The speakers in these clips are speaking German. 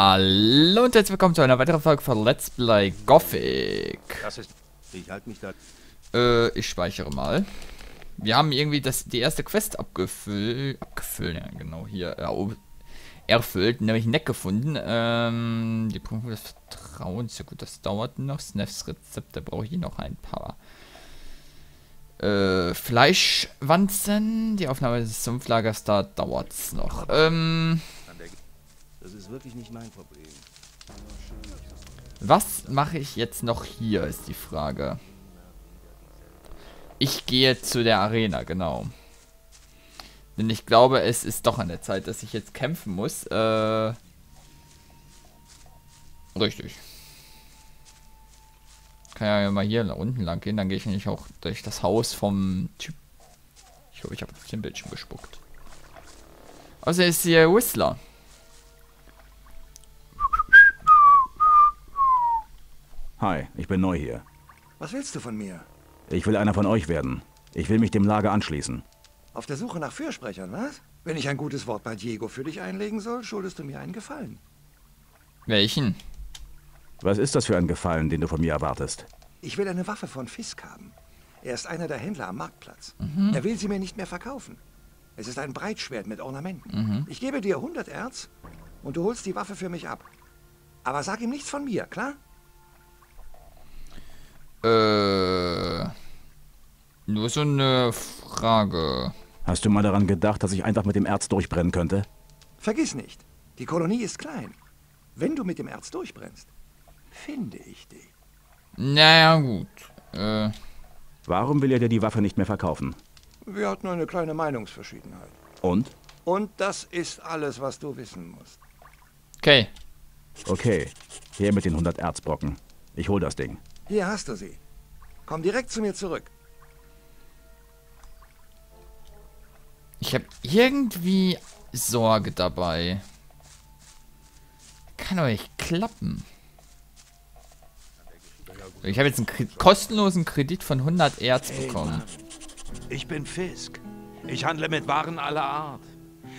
Hallo und herzlich willkommen zu einer weiteren Folge von Let's Play Gothic. Das ist, ich halte mich da. Ich speichere mal. Wir haben irgendwie die erste Quest abgefüllt, ja genau, hier erfüllt, nämlich Neck gefunden. Die Prüfung des Vertrauens, ja gut, das dauert noch. Snefs Rezept, da brauche ich noch ein paar. Fleischwanzen, die Aufnahme des Sumpflagers, da dauert es noch. Das ist wirklich nicht mein Problem. Was mache ich jetzt noch hier, ist die Frage. Ich gehe zu der Arena, genau. Denn ich glaube, es ist doch an der Zeit, dass ich jetzt kämpfen muss. Richtig. Kann ja mal hier nach unten lang gehen, dann gehe ich nämlich auch durch das Haus vom Typ. Ich hoffe, ich habe auf den Bildschirm gespuckt. Also ist hier Whistler. Hi, ich bin neu hier. Was willst du von mir? Ich will einer von euch werden. Ich will mich dem Lager anschließen. Auf der Suche nach Fürsprechern, was? Wenn ich ein gutes Wort bei Diego für dich einlegen soll, schuldest du mir einen Gefallen. Welchen? Was ist das für ein Gefallen, den du von mir erwartest? Ich will eine Waffe von Fisk haben. Er ist einer der Händler am Marktplatz. Er will sie mir nicht mehr verkaufen. Es ist ein Breitschwert mit Ornamenten. Ich gebe dir 100 Erz und du holst die Waffe für mich ab. Aber sag ihm nichts von mir, klar? Nur so eine Frage. Hast du mal daran gedacht, dass ich einfach mit dem Erz durchbrennen könnte? Vergiss nicht, die Kolonie ist klein. Wenn du mit dem Erz durchbrennst, finde ich dich. Naja, gut. Warum will er dir die Waffe nicht mehr verkaufen? Wir hatten eine kleine Meinungsverschiedenheit. Und? Und das ist alles, was du wissen musst. Okay. Okay, her mit den 100 Erzbrocken. Ich hol das Ding. Hier hast du sie. Komm direkt zu mir zurück. Ich habe irgendwie Sorge dabei. Kann doch nicht klappen. Ich habe jetzt einen kostenlosen Kredit von 100 Erz bekommen. Hey, ich bin Fisk. Ich handle mit Waren aller Art.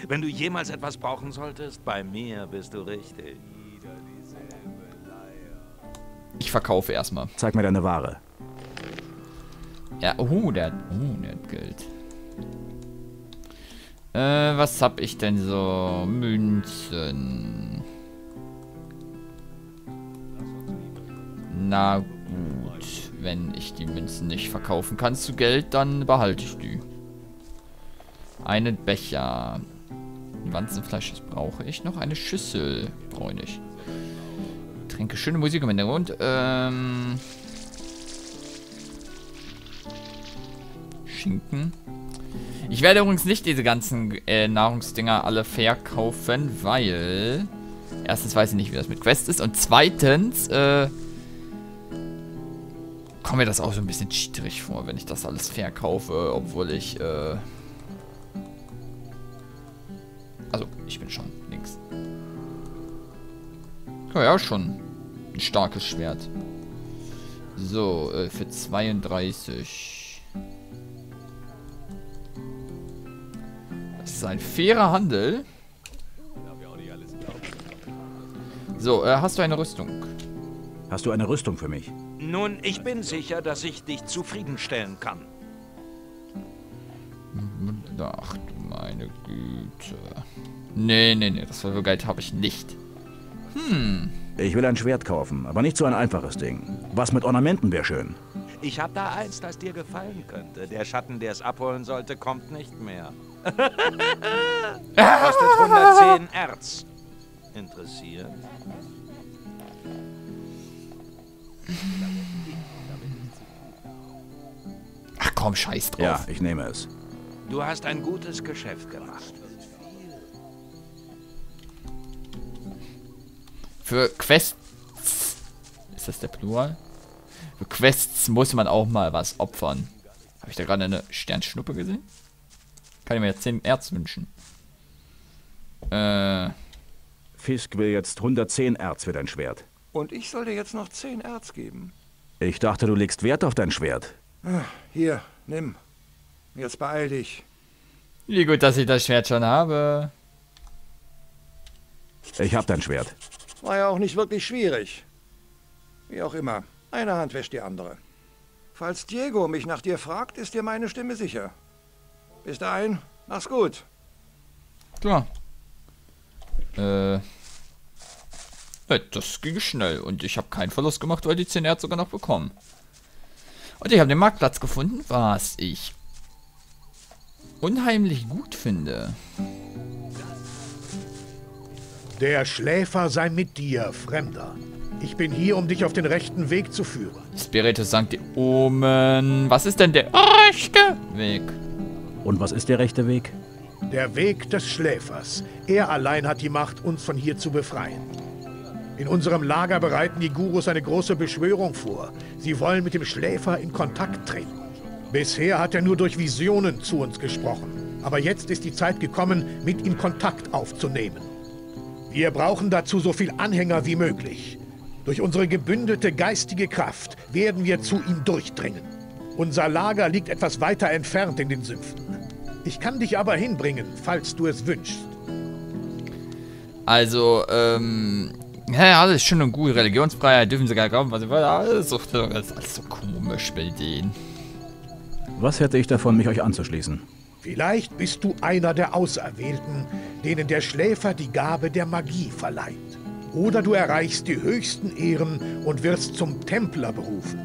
Wenn du jemals etwas brauchen solltest, bei mir bist du richtig. Ich verkaufe erstmal. Zeig mir deine Ware. Ja, der hat Geld. Was hab ich denn so? Münzen. Na gut, wenn ich die Münzen nicht verkaufen kann zu Geld, dann behalte ich die. Einen Becher. Wanzenfleisch, das brauche ich noch. Eine Schüssel brauche ich. Tränke, schöne Musik im Hintergrund. Schinken. Ich werde übrigens nicht diese ganzen Nahrungsdinger alle verkaufen, weil erstens weiß ich nicht, wie das mit Quests ist und zweitens kommt mir das auch so ein bisschen schwierig vor, wenn ich das alles verkaufe, obwohl ich also, ich bin schon links. Ja, schon ein starkes Schwert. So, für 32. Das ist ein fairer Handel. So, hast du eine Rüstung? Hast du eine Rüstung für mich? Nun, ich bin sicher, dass ich dich zufriedenstellen kann. Ach du meine Güte. Nee, das Verwirrgeld habe ich nicht. Ich will ein Schwert kaufen, aber nicht so ein einfaches Ding. Was mit Ornamenten wäre schön. Ich habe da eins, das dir gefallen könnte. Der Schatten, der es abholen sollte, kommt nicht mehr. Kostet 110 Erz. Interessiert? Ach komm, scheiß drauf. Ja, ich nehme es. Du hast ein gutes Geschäft gemacht. Für Quests... Ist das der Plural? Für Quests muss man auch mal was opfern. Habe ich da gerade eine Sternschnuppe gesehen? Kann ich mir jetzt 10 Erz wünschen. Fisk will jetzt 110 Erz für dein Schwert. Und ich soll dir jetzt noch 10 Erz geben. Ich dachte, du legst Wert auf dein Schwert. Hier, nimm. Jetzt beeil dich. Wie gut, dass ich das Schwert schon habe. Ich hab dein Schwert. War ja auch nicht wirklich schwierig. Wie auch immer, eine Hand wäscht die andere. Falls Diego mich nach dir fragt, ist dir meine Stimme sicher. Bis dahin, mach's gut. Klar. Das ging schnell und ich habe keinen Verlust gemacht, weil die 10 Erz sogar noch bekommen. Und ich habe den Marktplatz gefunden, was ich unheimlich gut finde. Der Schläfer sei mit dir, Fremder. Ich bin hier, um dich auf den rechten Weg zu führen. Spiritus Sancti Omen. Was ist denn der rechte Weg? Und was ist der rechte Weg? Der Weg des Schläfers. Er allein hat die Macht, uns von hier zu befreien. In unserem Lager bereiten die Gurus eine große Beschwörung vor. Sie wollen mit dem Schläfer in Kontakt treten. Bisher hat er nur durch Visionen zu uns gesprochen. Aber jetzt ist die Zeit gekommen, mit ihm Kontakt aufzunehmen. Wir brauchen dazu so viel Anhänger wie möglich. Durch unsere gebündelte geistige Kraft werden wir zu ihm durchdringen. Unser Lager liegt etwas weiter entfernt in den Sümpfen. Ich kann dich aber hinbringen, falls du es wünschst. Also, ja, alles schön und gut. Religionsfreiheit, dürfen sie gar glauben, was sie wollen. Alles so komisch bei denen. Was hätte ich davon, mich euch anzuschließen? Vielleicht bist du einer der Auserwählten, denen der Schläfer die Gabe der Magie verleiht. Oder du erreichst die höchsten Ehren und wirst zum Templer berufen.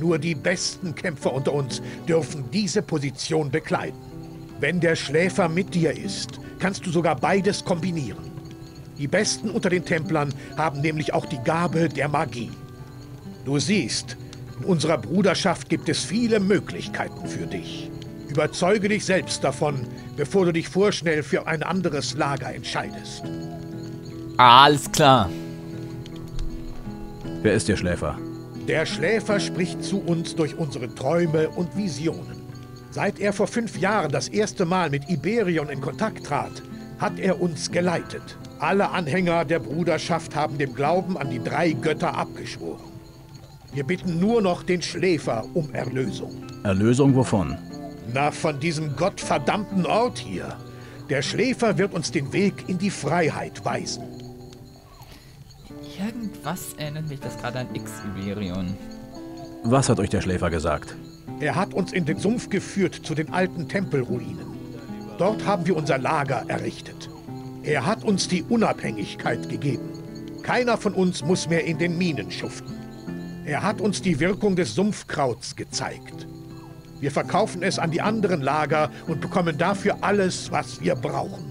Nur die besten Kämpfer unter uns dürfen diese Position bekleiden. Wenn der Schläfer mit dir ist, kannst du sogar beides kombinieren. Die Besten unter den Templern haben nämlich auch die Gabe der Magie. Du siehst, in unserer Bruderschaft gibt es viele Möglichkeiten für dich. Überzeuge dich selbst davon, bevor du dich vorschnell für ein anderes Lager entscheidest. Alles klar. Wer ist der Schläfer? Der Schläfer spricht zu uns durch unsere Träume und Visionen. Seit er vor 5 Jahren das erste Mal mit Iberion in Kontakt trat, hat er uns geleitet. Alle Anhänger der Bruderschaft haben dem Glauben an die 3 Götter abgeschworen. Wir bitten nur noch den Schläfer um Erlösung. Erlösung wovon? Na, von diesem gottverdammten Ort hier. Der Schläfer wird uns den Weg in die Freiheit weisen. Irgendwas erinnert mich das gerade an Xyberion. Was hat euch der Schläfer gesagt? Er hat uns in den Sumpf geführt zu den alten Tempelruinen. Dort haben wir unser Lager errichtet. Er hat uns die Unabhängigkeit gegeben. Keiner von uns muss mehr in den Minen schuften. Er hat uns die Wirkung des Sumpfkrauts gezeigt. Wir verkaufen es an die anderen Lager und bekommen dafür alles, was wir brauchen.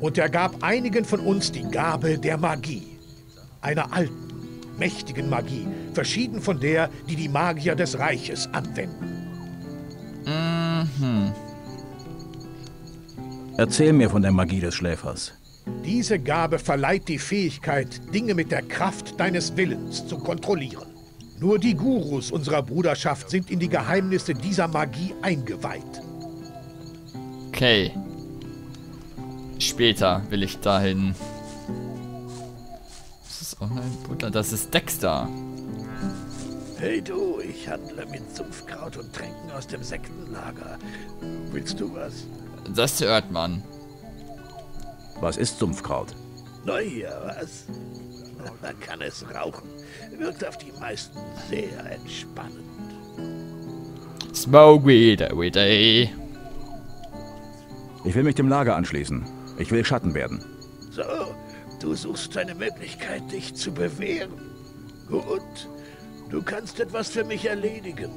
Und er gab einigen von uns die Gabe der Magie. Einer alten, mächtigen Magie, verschieden von der, die die Magier des Reiches anwenden. Mhm. Erzähl mir von der Magie des Schläfers. Diese Gabe verleiht die Fähigkeit, Dinge mit der Kraft deines Willens zu kontrollieren. Nur die Gurus unserer Bruderschaft sind in die Geheimnisse dieser Magie eingeweiht. Okay. Später will ich dahin. Das ist auch ein Bruder. Das ist Dexter. Hey du, ich handle mit Sumpfkraut und Tränken aus dem Sektenlager. Willst du was? Das hört man. Was ist Sumpfkraut? Na ja, was? Man kann es rauchen. Wirkt auf die meisten sehr entspannend. Smoke weed every day. Ich will mich dem Lager anschließen. Ich will Schatten werden. So, du suchst eine Möglichkeit, dich zu bewähren. Gut, du kannst etwas für mich erledigen.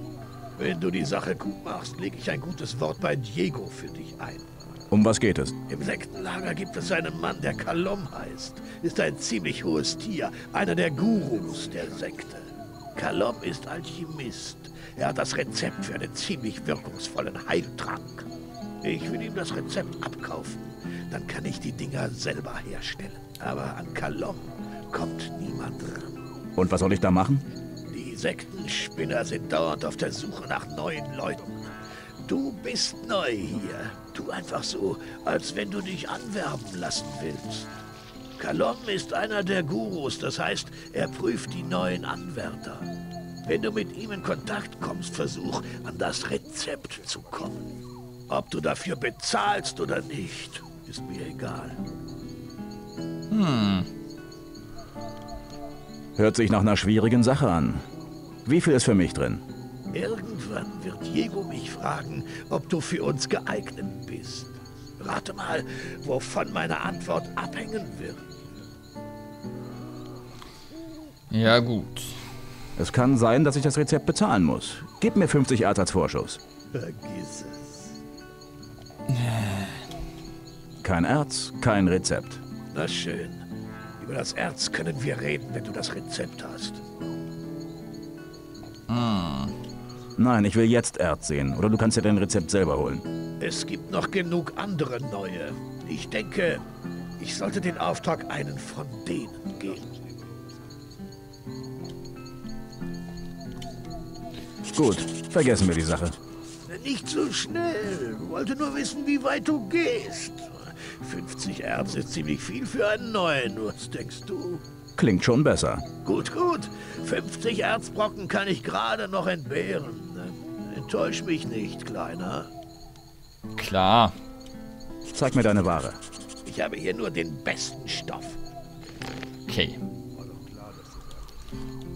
Wenn du die Sache gut machst, lege ich ein gutes Wort bei Diego für dich ein. Um was geht es? Im Sektenlager gibt es einen Mann, der Kalom heißt. Ist ein ziemlich hohes Tier, einer der Gurus der Sekte. Kalom ist Alchemist. Er hat das Rezept für einen ziemlich wirkungsvollen Heiltrank. Ich will ihm das Rezept abkaufen. Dann kann ich die Dinger selber herstellen. Aber an Kalom kommt niemand ran. Und was soll ich da machen? Die Sektenspinner sind dauernd auf der Suche nach neuen Leuten. Du bist neu hier. Tu einfach so, als wenn du dich anwerben lassen willst. Kalom ist einer der Gurus, das heißt, er prüft die neuen Anwärter. Wenn du mit ihm in Kontakt kommst, versuch, an das Rezept zu kommen. Ob du dafür bezahlst oder nicht, ist mir egal. Hört sich nach einer schwierigen Sache an. Wie viel ist für mich drin? Irgendwann wird Diego mich fragen, ob du für uns geeignet bist. Rate mal, wovon meine Antwort abhängen wird. Ja gut. Es kann sein, dass ich das Rezept bezahlen muss. Gib mir 50 Arts als Vorschuss. Vergiss es. Kein Erz, kein Rezept. Na schön. Über das Erz können wir reden, wenn du das Rezept hast. Hm. Nein, ich will jetzt Erz sehen. Oder du kannst ja dein Rezept selber holen. Es gibt noch genug andere neue. Ich denke, ich sollte den Auftrag einen von denen geben. Gut, vergessen wir die Sache. Nicht so schnell. Wollte nur wissen, wie weit du gehst. 50 Erz ist ziemlich viel für einen neuen, was denkst du? Klingt schon besser. Gut, gut. 50 Erzbrocken kann ich gerade noch entbehren. Enttäusch mich nicht, Kleiner. Klar. Zeig mir deine Ware. Ich habe hier nur den besten Stoff. Okay.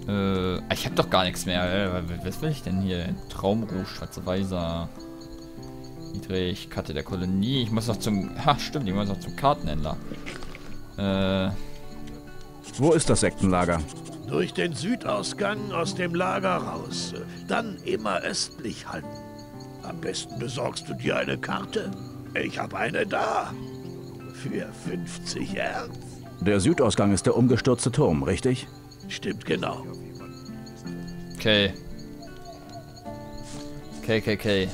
Ich habe doch gar nichts mehr. Was will ich denn hier? Traumruh, schwarze Weiser. Niedrig, Karte der Kolonie. Ich muss noch zum... Ha, stimmt, ich muss noch zum Kartenhändler. Wo ist das Sektenlager? Durch den Südausgang aus dem Lager raus. Dann immer östlich halten. Am besten besorgst du dir eine Karte. Ich habe eine da. Für 50 Erz. Der Südausgang ist der umgestürzte Turm, richtig? Stimmt, genau. Okay. Okay.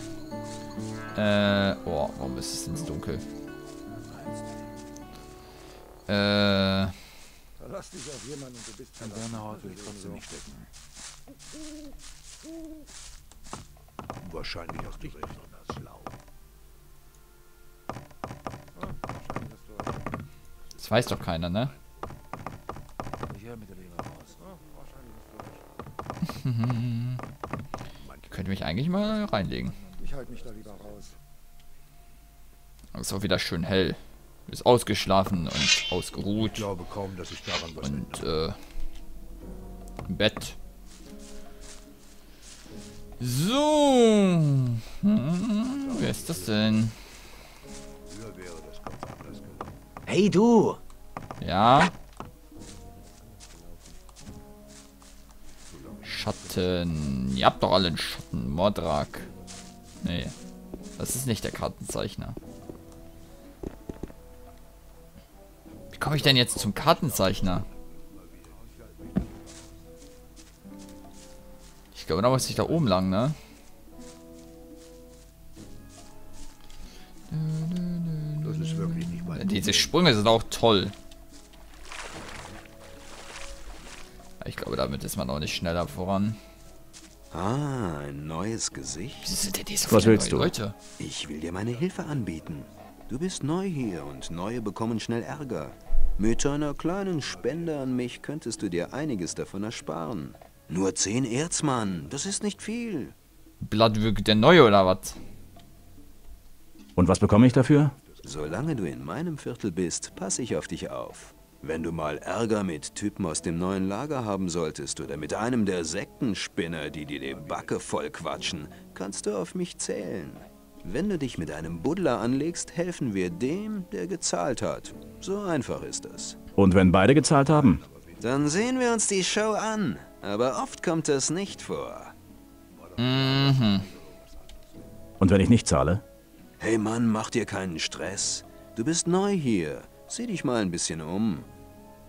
Oh, warum ist es ins Dunkel? Verlass dich auf jemanden und du bist an deiner Haut will ich trotzdem nicht stecken. Wahrscheinlich hast du recht anders schlau. Das weiß doch keiner, ne? Ich höre mit der Leber raus. Ich könnte mich eigentlich mal reinlegen. Ich halte mich da lieber raus. Aber ist auch wieder schön hell. Ist ausgeschlafen und ausgeruht. Ich glaube kaum, dass ich daran was ändere. Im Bett. So. Wer ist das denn? Hey du! Ja? Schatten. Ihr habt doch alle einen Schatten. Mordrag. Nee. Das ist nicht der Kartenzeichner. Wie komme ich denn jetzt zum Kartenzeichner? Ich glaube, da muss ich da oben lang, ne? Das ist wirklich nicht mein. Diese Sprünge sind auch toll. Ich glaube, damit ist man auch nicht schneller voran. Ah, ein neues Gesicht. Was willst du? Leute? Ich will dir meine Hilfe anbieten. Du bist neu hier und Neue bekommen schnell Ärger. Mit einer kleinen Spende an mich könntest du dir einiges davon ersparen. Nur 10 Erz, Mann. Das ist nicht viel. Blattwürg der Neue oder was? Und was bekomme ich dafür? Solange du in meinem Viertel bist, passe ich auf dich auf. Wenn du mal Ärger mit Typen aus dem neuen Lager haben solltest oder mit einem der Sektenspinner, die dir die Backe voll quatschen, kannst du auf mich zählen. Wenn du dich mit einem Buddler anlegst, helfen wir dem, der gezahlt hat. So einfach ist das. Und wenn beide gezahlt haben? Dann sehen wir uns die Show an. Aber oft kommt das nicht vor. Mhm. Und wenn ich nicht zahle? Hey Mann, mach dir keinen Stress. Du bist neu hier. Sieh dich mal ein bisschen um.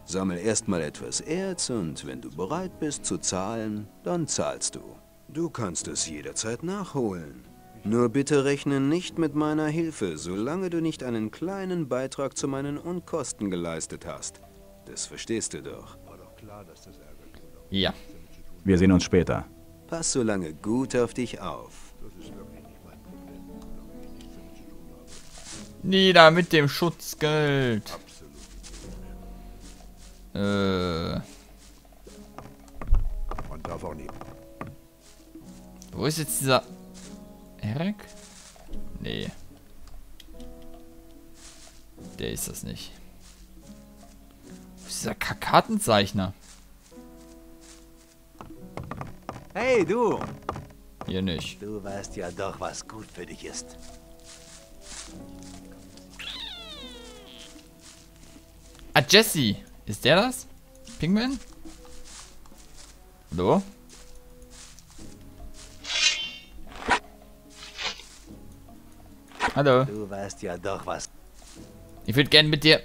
Sammel erstmal etwas Erz und wenn du bereit bist zu zahlen, dann zahlst du. Du kannst es jederzeit nachholen. Nur bitte rechne nicht mit meiner Hilfe, solange du nicht einen kleinen Beitrag zu meinen Unkosten geleistet hast. Das verstehst du doch. Ja. Wir sehen uns später. Pass so lange gut auf dich auf. Nieder mit dem Schutzgeld. Man darf auch nicht. Wo ist jetzt dieser Eric? Nee. Der ist das nicht. Wo ist dieser Kartenzeichner? Hey, du! Hier nicht. Du weißt ja doch, was gut für dich ist. Ah, Jesse! Ist der das? Pingman? Hallo? Hallo. Du weißt ja doch was. Ich würde gerne mit dir.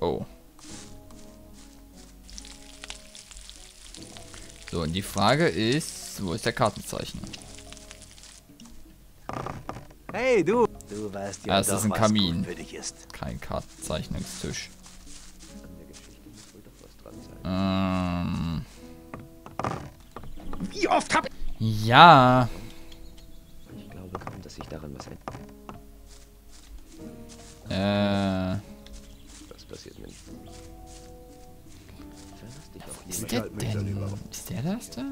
Oh. So, und die Frage ist, wo ist der Kartenzeichner? Hey, du. Du weißt ja doch, das ist ein Kamin. Für dich ist. Kein Kartenzeichnungstisch. Wie oft hab ich... Ja. Ich glaube kaum, dass ich daran was hätte. Was passiert mit... Ist der denn? Ist der das da?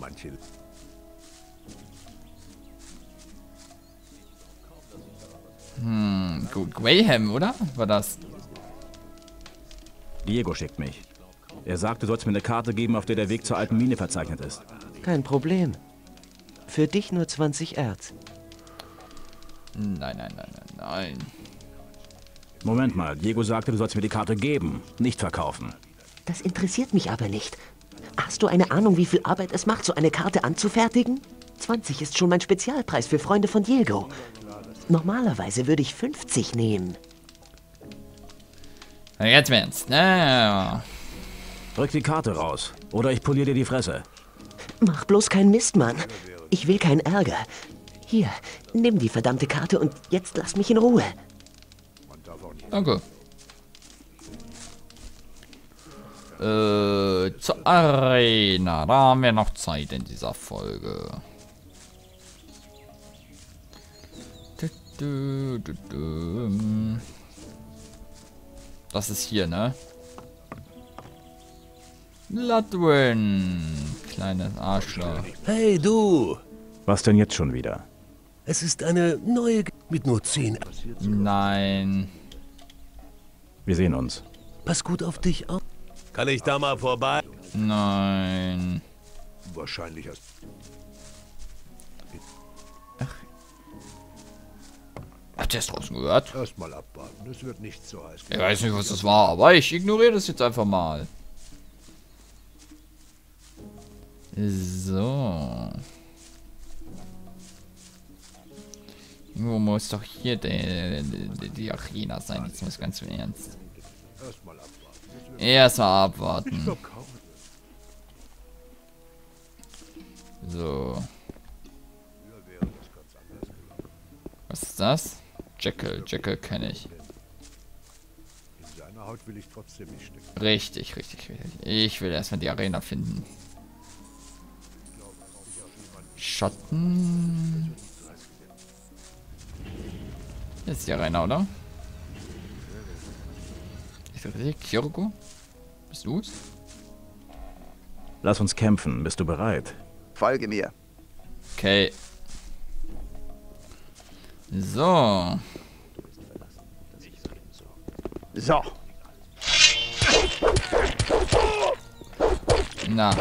Manche... Gut. Graham, oder? War das? Diego schickt mich. Er sagt, du sollst mir eine Karte geben, auf der der Weg zur alten Mine verzeichnet ist. Kein Problem. Für dich nur 20 Erz. Nein, nein, nein, nein, nein. Moment mal, Diego sagte, du sollst mir die Karte geben, nicht verkaufen. Das interessiert mich aber nicht. Hast du eine Ahnung, wie viel Arbeit es macht, so eine Karte anzufertigen? 20 ist schon mein Spezialpreis für Freunde von Diego. Normalerweise würde ich 50 nehmen. Jetzt wär's. Naja. Drück die Karte raus, oder ich poliere dir die Fresse. Mach bloß keinen Mist, Mann. Ich will keinen Ärger. Hier, nimm die verdammte Karte und jetzt lass mich in Ruhe. Danke. Zur Arena. Da haben wir noch Zeit in dieser Folge. Das ist hier, ne? Ludwin, kleines Arschloch. Hey, du! Was denn jetzt schon wieder? Es ist eine neue... mit nur 10... Nein. Wir sehen uns. Pass gut auf dich auf. Kann ich da mal vorbei? Nein. Wahrscheinlich hast... Ach. Hat der es draußen gehört? Erstmal abwarten, es wird nicht so heiß. Ich weiß nicht, was das war, aber ich ignoriere das jetzt einfach mal. So. Irgendwo muss doch hier die Arena sein. Jetzt muss ganz im Ernst. Erstmal abwarten. So. Was ist das? Jekyll. Jekyll kenne ich. Richtig, richtig, richtig. Ich will erstmal die Arena finden. Schatten. Jetzt hier rein, oder? Kiruko? Bist du's? Lass uns kämpfen. Bist du bereit? Folge mir. Okay. So. So. Na.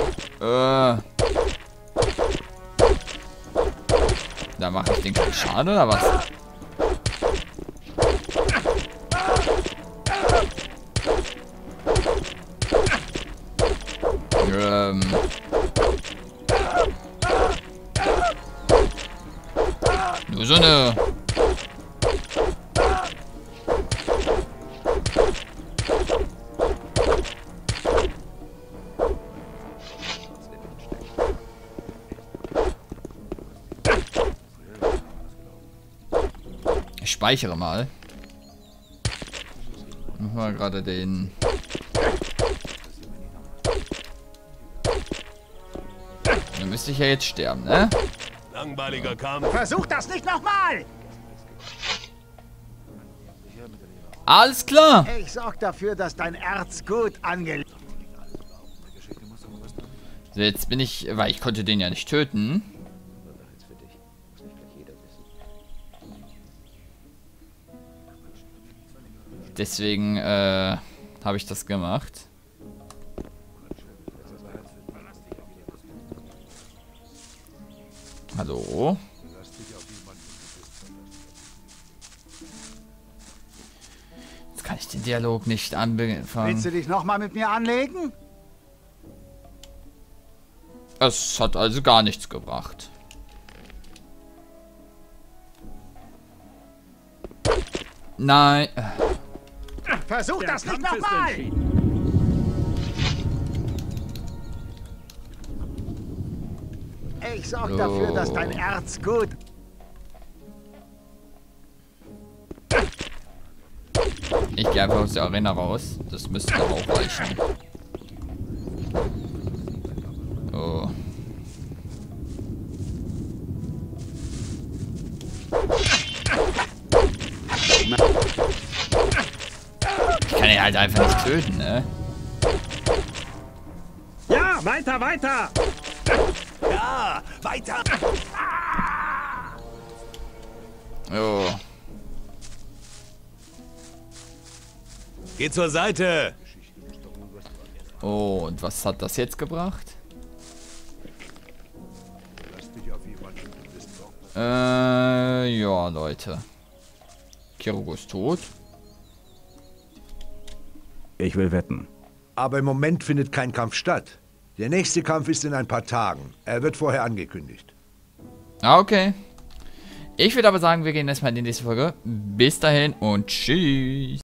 Da mache ich den keinen Schaden, oder was? Nur so eine... Speichere mal. Mach mal gerade den. Dann müsste ich ja jetzt sterben, ne? Langweiliger Kampf. Versuch das nicht nochmal! Alles klar! Ich sorge dafür, dass dein Erz gut angelegt. So, jetzt bin ich. Weil ich konnte den ja nicht töten. Deswegen habe ich das gemacht. Hallo? Jetzt kann ich den Dialog nicht anfangen. Willst du dich nochmal mit mir anlegen? Es hat also gar nichts gebracht. Nein. Versuch das nicht nochmal! Ich sorge dafür, dass dein Erz gut... Ich gehe einfach aus der Arena raus. Das müsste auch reichen. Oh. Ich kann ihn halt einfach nicht töten, ne? Ja, weiter, weiter! Ja, weiter! Oh. Geh zur Seite! Oh, und was hat das jetzt gebracht? Ja, Leute. Kirugo ist tot. Ich will wetten. Aber im Moment findet kein Kampf statt. Der nächste Kampf ist in ein paar Tagen. Er wird vorher angekündigt. Okay. Ich würde aber sagen, wir gehen erstmal in die nächste Folge. Bis dahin und tschüss.